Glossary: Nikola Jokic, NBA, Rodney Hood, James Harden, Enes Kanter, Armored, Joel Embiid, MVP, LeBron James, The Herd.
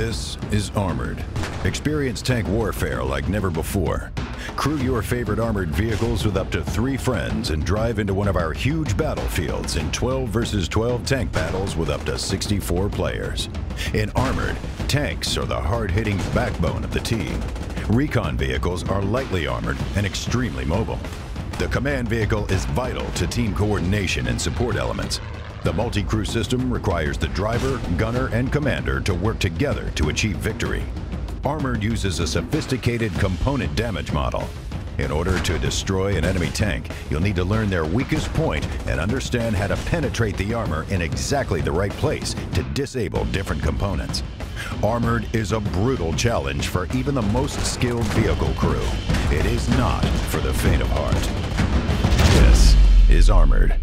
This is Armored. Experience tank warfare like never before. Crew your favorite armored vehicles with up to 3 friends and drive into one of our huge battlefields in 12 versus 12 tank battles with up to 64 players. In Armored, tanks are the hard-hitting backbone of the team. Recon vehicles are lightly armored and extremely mobile. The command vehicle is vital to team coordination and support elements. The multi-crew system requires the driver, gunner, and commander to work together to achieve victory. Armored uses a sophisticated component damage model. In order to destroy an enemy tank, you'll need to learn their weakest point and understand how to penetrate the armor in exactly the right place to disable different components. Armored is a brutal challenge for even the most skilled vehicle crew. It is not for the faint of heart. This is Armored.